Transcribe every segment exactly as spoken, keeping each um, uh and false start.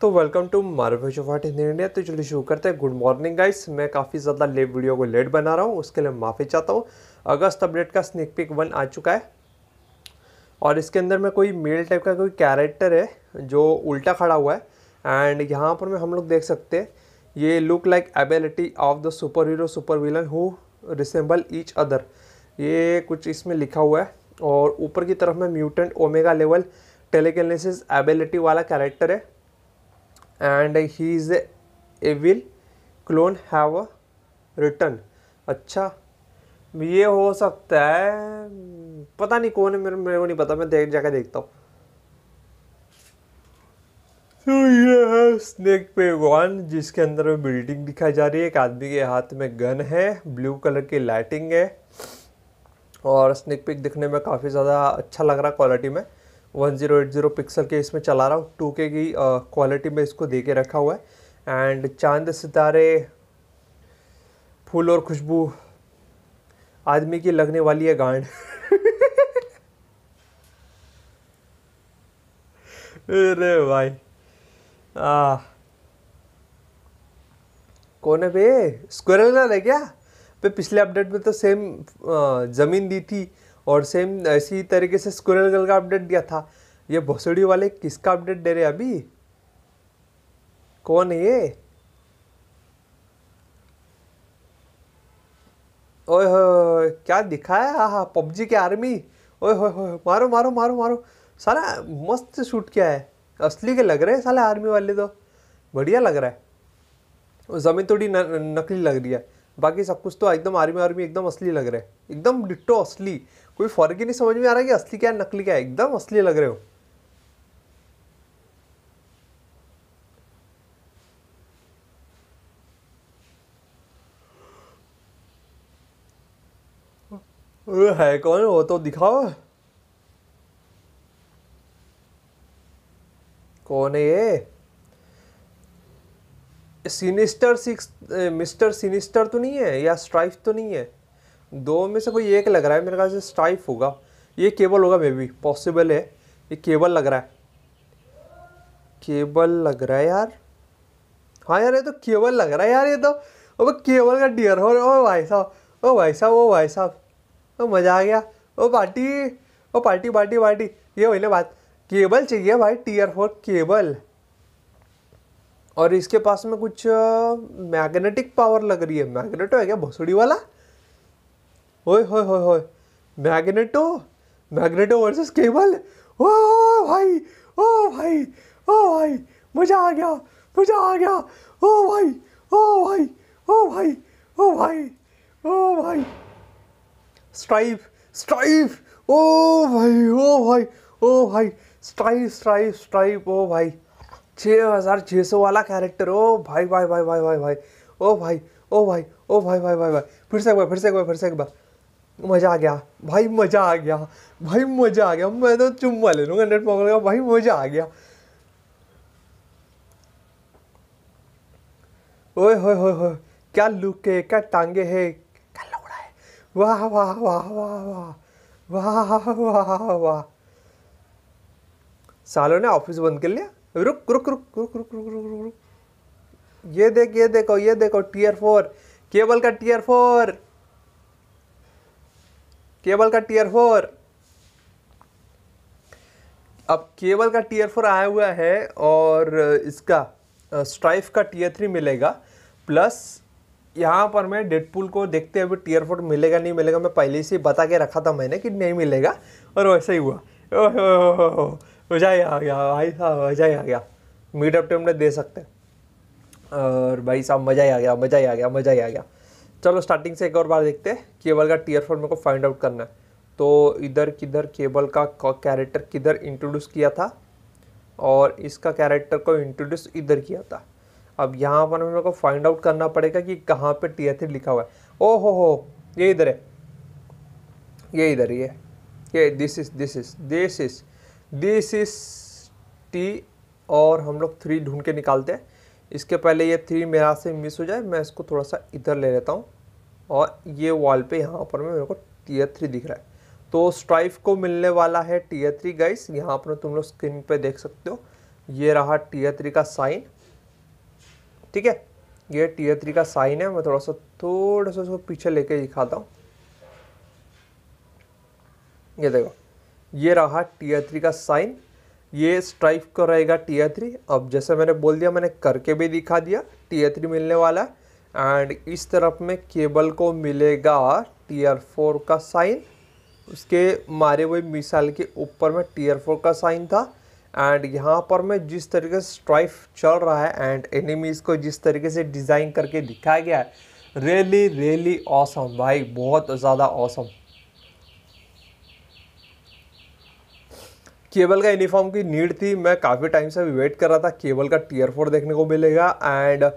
तो welcome to Marvel Future Fight in India. तो चलिए शुरू करते हैं। गुड मॉर्निंग गाइस, मैं काफ़ी ज़्यादा लेट वीडियो को लेट बना रहा हूँ, उसके लिए माफ़ी चाहता हूँ। अगस्त अपडेट का स्निक पिक वन आ चुका है और इसके अंदर में कोई मेल टाइप का कोई कैरेक्टर है जो उल्टा खड़ा हुआ है। एंड यहाँ पर में हम लोग देख सकते हैं ये look like ability of the super hero super villain who resemble each other, ये कुछ इसमें लिखा हुआ है। और ऊपर की तरफ में mutant omega level telekinesis ability वाला कैरेक्टर है and he is a evil clone have return. अच्छा, ये हो सकता है, पता नहीं कौन है, मेरे मेरे को नहीं पता, मैं देख जाकर देखता हूँ। तो ये है स्नेक पे वन जिसके अंदर में बिल्डिंग दिखाई जा रही है, एक आदमी के हाथ में गन है, ब्लू कलर की लाइटिंग है और स्नेक पिक दिखने में काफ़ी ज़्यादा अच्छा लग रहा है। क्वालिटी में one zero eight zero pixel के इसमें चला रहा हूँ, टू के की क्वालिटी में इसको दे के रखा हुआ है। एंड चांद सितारे फूल और खुशबू आदमी की लगने वाली है गांड। अरे भाई आ कौन है बे, स्क्विरल ना है क्या पे? पिछले अपडेट में तो सेम ज़मीन दी थी और सेम इसी तरीके से स्क्विरल गर्ल का अपडेट दिया था। ये भोसड़ी वाले किसका अपडेट दे रहे हैं अभी, कौन है ये? ओए हो, क्या दिखाया है पबजी के आर्मी। ओए हो, हो मारो मारो मारो मारो, साला मस्त शूट किया है, असली के लग रहे हैं साला आर्मी वाले, तो बढ़िया लग रहा है। ज़मीन थोड़ी नकली लग रही है, बाकी सब कुछ तो एकदम आर्मी आर्मी एकदम असली लग रहे हैं, एकदम डिट्टो असली। कोई फ़र्क ही नहीं समझ में आ रहा है कि असली क्या है नकली क्या है, एकदम असली लग रहे हो। है कौन वो तो दिखाओ, कौन है ये? सिनिस्टर सिक्स मिस्टर सिनिस्टर तो नहीं है या स्ट्राइफ तो नहीं है? दो में से कोई एक लग रहा है मेरे ख्याल से, स्ट्राइफ होगा, ये केबल होगा मे बी, पॉसिबल है। ये केबल लग रहा है, केबल लग रहा है यार, हाँ यार ये तो केबल लग रहा है यार, ये तो अब केबल का डियर हो। ओ भाई साहब, ओ भाई साहब, ओ भाई साहब, ओ मज़ा आ गया। ओ पार्टी, ओ पार्टी पार्टी पार्टी, ये वही ना बात, केबल चाहिए भाई, टीयर फोर केबल। और इसके पास में कुछ मैग्नेटिक पावर लग रही है, मैग्नेटो है क्या भोसड़ी वाला? ओए होए होए होए, मैग्नेटो मैग्नेटो वर्सेस केबल, ओ भाई ओ भाई ओ भाई, मज़ा आ गया मज़ा आ गया, ओ भाई ओ भाई ओ भाई ओ भाई ओ भाई, स्ट्राइफ स्ट्राइफ, ओ भाई ओ भाई ओ भाई, स्ट्राइफ स्ट्राइफ स्ट्राइफ, ओ भाई छः हज़ार छः सौ वाला कैरेक्टर, ओ भाई भाई भाई भाई भाई भाई, ओ भाई ओ भाई ओ भाई भाई भाई भाई, फिर से एक बार फिर से एक बार फिर से एक बार, मज़ा आ गया भाई, मज़ा आ गया भाई, मज़ा आ गया, मैं तो चुम्मा ले लूँगा नेट पकड़ का भाई, मज़ा आ गया। ओए होए होए होए, क्या लुक है, क्या टांगे है, क्या लौड़ा है, वाह वाह वाह वाह वाह वाह वाह वाह। सालों ने ऑफिस बंद कर लिया, रुक रुक रुक रुक रुक रुक रुक रुक, ये देख ये देखो ये देखो, टीयर फोर केबल का, टीयर फोर केबल का, टीयर फोर अब केबल का टीयर फोर आया हुआ है और इसका स्ट्राइफ का टीयर थ्री मिलेगा, प्लस यहाँ पर मैं डेडपूल को देखते हुए टीयर फोर मिलेगा नहीं मिलेगा, मैं पहले से बता के रखा था मैंने कि नहीं मिलेगा और वैसा ही हुआ। ओह मज़ा ही आ गया भाई साहब, मज़ा ही आ गया, मीटअप टाइम दे सकते हैं और भाई साहब मज़ा ही आ गया मज़ा ही आ गया मज़ा ही आ गया। चलो स्टार्टिंग से एक और बार देखते हैं, केबल का टीयर फोर मेरे को फाइंड आउट करना है। तो इधर किधर केबल का कैरेक्टर किधर इंट्रोड्यूस किया था और इसका कैरेक्टर को इंट्रोड्यूस इधर किया था। अब यहाँ पर मेरे को फाइंड आउट करना पड़ेगा कि कहाँ पर टीयर थ्री लिखा हुआ है। ओ हो हो, ये इधर है, ये इधर ही है, ये this is this is this is this is T, और हम लोग थ्री ढूंढ के निकालते हैं। इसके पहले ये थ्री मेरा से मिस हो जाए, मैं इसको थोड़ा सा इधर ले लेता हूँ और ये वॉल पे यहाँ पर में मेरे को टीयर थ्री दिख रहा है। तो स्ट्राइफ को मिलने वाला है टीयर थ्री गाइस, यहाँ पर तुम लोग स्क्रीन पे देख सकते हो। ये रहा टीयर थ्री का साइन, ठीक है, ये टीयर थ्री का साइन है। मैं थोड़ा सा थोड़ा सा उसको पीछे लेके दिखाता हूँ। ये देखो, ये रहा टीयर थ्री का साइन, ये स्ट्राइफ का रहेगा टीयर थ्री। अब जैसे मैंने बोल दिया, मैंने करके भी दिखा दिया, टीयर थ्री मिलने वाला है। एंड इस तरफ में केबल को मिलेगा टीयर फोर का साइन, उसके मारे हुए मिसाइल के ऊपर में टीयर फोर का साइन था। एंड यहाँ पर मैं जिस तरीके से स्ट्राइफ चल रहा है एंड एनिमीज़ को जिस तरीके से डिज़ाइन करके दिखाया गया है, रियली रियली ऑसम भाई, बहुत ज़्यादा ऑसम। केबल का यूनिफॉर्म की नीड थी, मैं काफ़ी टाइम से वेट कर रहा था केबल का टीयर फोर देखने को मिलेगा। And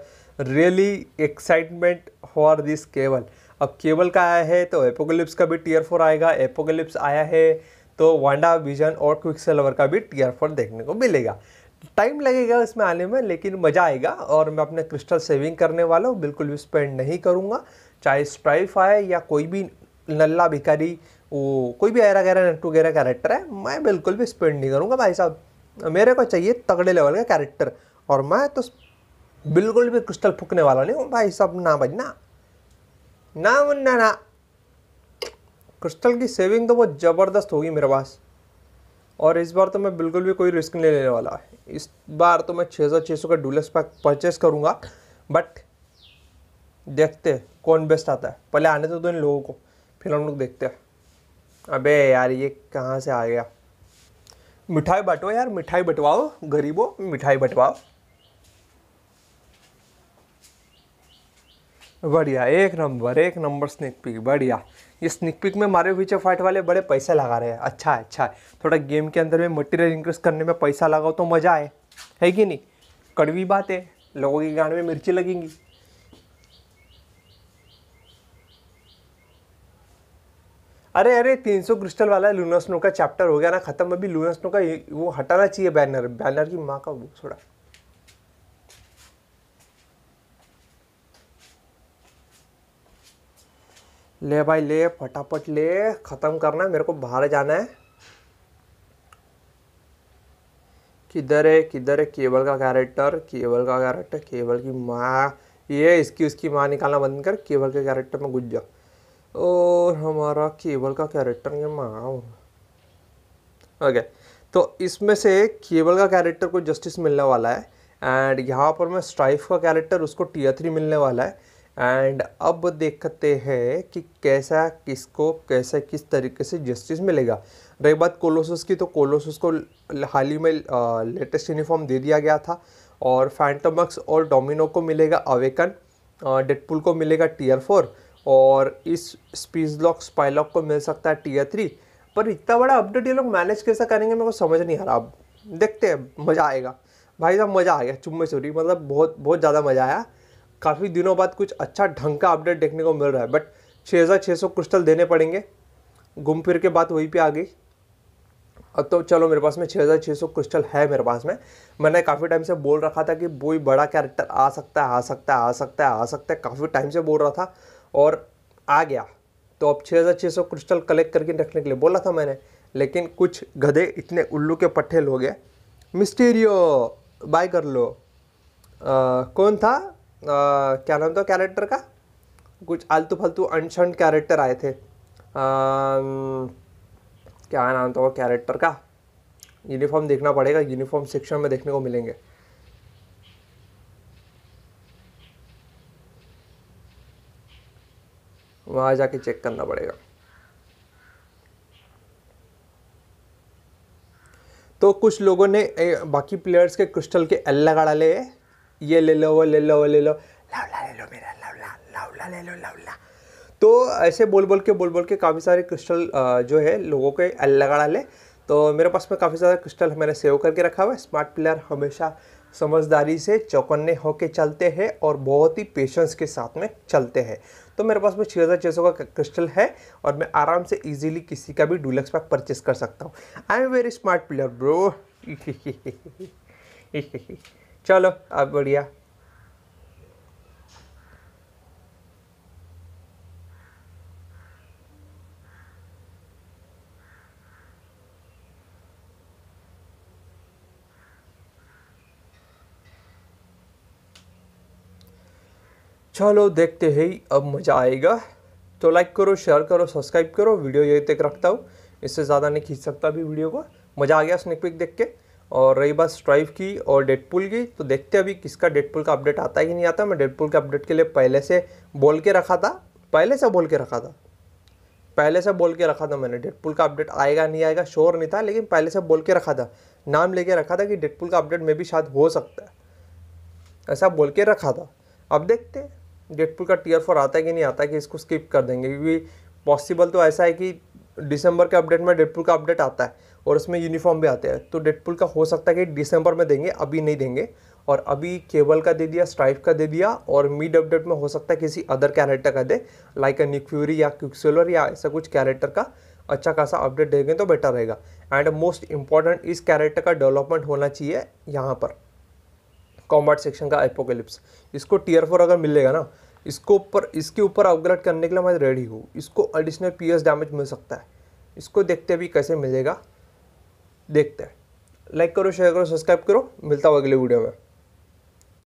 really excitement for this Cable. अब केबल का आया है तो एपोकलिप्स का भी टीयर फोर आएगा, एपोकलिप्स आया है तो वांडा विजन और क्विकसिल्वर का भी टीयर फोर देखने को मिलेगा। टाइम लगेगा इसमें आने में, लेकिन मज़ा आएगा। और मैं अपने क्रिस्टल सेविंग करने वाला हूँ, बिल्कुल भी स्पेंड नहीं करूँगा, चाहे स्ट्राइफ आए या कोई भी नल्ला भिखारी, वो कोई भी ऐरा गैरा नट्टू गैरा कैरेक्टर है, मैं बिल्कुल भी स्पेंड नहीं करूँगा भाई साहब। मेरे को चाहिए तगड़े लेवल का कैरेक्टर, और मैं तो बिल्कुल भी क्रिस्टल फूकने वाला नहीं हूँ भाई साहब। ना भाई ना ना मुन्ना ना, क्रिस्टल की सेविंग तो बहुत ज़बरदस्त होगी मेरे पास। और इस बार तो मैं बिल्कुल भी कोई रिस्क नहीं लेने वाला। इस बार तो मैं छः सौ छः सौ का डुलेक्स पैक परचेस करूँगा, बट देखते कौन बेस्ट आता है। पहले आने तो दो इन लोगों को, फिर हम लोग देखते हैं। अबे यार, ये कहाँ से आ गया? मिठाई बटवाओ यार, मिठाई बटवाओ गरीबों, मिठाई बटवाओ। बढ़िया, एक नंबर एक नंबर स्निक पिक, बढ़िया। ये स्निक पिक में मार्वल फ्यूचर फाइट वाले बड़े पैसा लगा रहे हैं, अच्छा है अच्छा है। थोड़ा गेम के अंदर में मटेरियल इंक्रीज करने में पैसा लगाओ तो मज़ा आए, है कि नहीं? कड़वी बात है, लोगों के गाने में मिर्ची लगेंगी। अरे अरे, तीन सौ क्रिस्टल वाला लूना स्नो का चैप्टर हो गया ना ख़त्म। अभी लूना स्नो का वो हटाना चाहिए बैनर, बैनर की माँ का वो थोड़ा। ले भाई ले, फटाफट ले, ख़त्म करना है, मेरे को बाहर जाना है। किधर है किधर है केबल का कैरेक्टर? केबल का कैरेक्टर, केबल की माँ, ये इसकी उसकी माँ निकालना बंद कर, केबल के कैरेक्टर में घुस जा। और हमारा केबल का कैरेक्टर ये माँ, ओके, तो इसमें से केबल का कैरेक्टर को जस्टिस मिलने वाला है। एंड यहाँ पर मैं स्ट्राइफ का कैरेक्टर, उसको टीयर थ्री मिलने वाला है। एंड अब देखते हैं कि कैसा किसको कैसा किस तरीके से जस्टिस मिलेगा। रही बात कोलोसस की, तो कोलोसस को हाल ही में लेटेस्ट यूनिफॉर्म दे दिया गया था। और फैंटोमक्स और डोमिनो को मिलेगा अवेकन, डेडपूल को मिलेगा टीयर फोर, और इस स्पीजलॉक स्पाइलॉक को मिल सकता है टीयर थ्री। पर इतना बड़ा अपडेट ये लोग मैनेज कैसा करेंगे, मेरे को समझ नहीं आ रहा। अब देखते हैं, मज़ा आएगा भाई साहब, मज़ा आ गया चुम्मे चोरी, मतलब बहुत बहुत ज़्यादा मज़ा आया। काफ़ी दिनों बाद कुछ अच्छा ढंग का अपडेट देखने को मिल रहा है। बट छः हज़ार छः सौ क्रिस्टल देने पड़ेंगे, घूम फिर के बात वहीं पे आ गई। अब तो चलो, मेरे पास में छः हज़ार छः सौ क्रिस्टल है मेरे पास में। मैंने काफ़ी टाइम से बोल रखा था कि कोई बड़ा कैरेक्टर आ सकता है आ सकता है आ सकता है आ सकता है काफ़ी टाइम से बोल रहा था, और आ गया। तो अब छः हज़ार छः सौ क्रिस्टल कलेक्ट करके रखने के लिए बोला था मैंने, लेकिन कुछ गधे इतने उल्लू के पट्ठे लोग हैं। मिस्टीरियो बाय कर लो। आ, कौन था, आ, क्या नाम था कैरेक्टर का? कुछ आलतू फालतू अनशन कैरेक्टर आए थे। आ, क्या नाम था वो कैरेक्टर का? यूनिफॉर्म देखना पड़ेगा, यूनिफॉर्म सेक्शन में देखने को मिलेंगे। वहाँ जाके चेक करना पड़ेगा। तो कुछ लोगों ने बाकी प्लेयर्स के क्रिस्टल के अल्ला गड़ा ले, ये ले लो वो ले लो वो ले लो, लावला ले लो मेरा लावला, लावला ले लो लावला। तो ऐसे बोल बोल के बोल बोल के काफ़ी सारे क्रिस्टल जो है लोगों के अल्ला गड़ा ले। तो मेरे पास में काफ़ी सारा क्रिस्टल मैंने सेव करके रखा हुआ है। स्मार्ट प्लेयर हमेशा समझदारी से चौकन्ने होके चलते हैं और बहुत ही पेशेंस के साथ में चलते हैं। तो मेरे पास में छः हज़ार छः सौ का क्रिस्टल है, और मैं आराम से इजीली किसी का भी डुलेक्स पैक परचेस कर सकता हूँ। I am very smart player bro. चलो अब बढ़िया, चलो देखते हैं अब मज़ा आएगा। तो लाइक करो, शेयर करो, सब्सक्राइब करो। वीडियो यहीं तक रखता हूँ, इससे ज़्यादा नहीं खींच सकता भी वीडियो को। मज़ा आ गया स्नेक पिक देख के। और रही बात स्ट्राइफ की और डेडपूल की, तो देखते हैं अभी किसका डेडपूल का अपडेट आता है कि नहीं आता। मैं डेडपूल के अपडेट के लिए पहले से बोल के रखा था पहले से बोल के रखा था पहले से बोल के रखा था मैंने डेडपूल का अपडेट आएगा नहीं आएगा श्योर नहीं था, लेकिन पहले से बोल के रखा था, नाम लेके रखा था कि डेडपूल का अपडेट में भी शायद हो सकता है, ऐसा बोल के रखा था। अब देखते हैं डेडपूल का टीयर फोर आता है कि नहीं आता, कि इसको स्किप कर देंगे, क्योंकि पॉसिबल तो ऐसा है कि दिसंबर के अपडेट में डेडपूल का अपडेट आता है और उसमें यूनिफॉर्म भी आते हैं, तो डेडपूल का हो सकता है कि दिसंबर में देंगे, अभी नहीं देंगे। और अभी केबल का दे दिया, स्ट्राइफ का दे दिया, और मिड अपडेट में हो सकता है किसी अदर कैरेक्टर का दे, लाइक अ निक फ्यूरी या क्विकसिल्वर या ऐसा कुछ कैरेक्टर का अच्छा खासा अपडेट देंगे तो बेटर रहेगा। एंड मोस्ट इम्पॉर्टेंट इस कैरेक्टर का डेवलपमेंट होना चाहिए। यहाँ पर कॉम्बैट सेक्शन का एपोकलिप्स, इसको टीयर फोर अगर मिलेगा ना, इसको ऊपर इसके ऊपर अपग्रेड करने के लिए मैं रेडी हूँ। इसको एडिशनल पीएस डैमेज मिल सकता है, इसको देखते भी कैसे मिलेगा देखते हैं। लाइक करो, शेयर करो, सब्सक्राइब करो। मिलता हूँ अगले वीडियो में।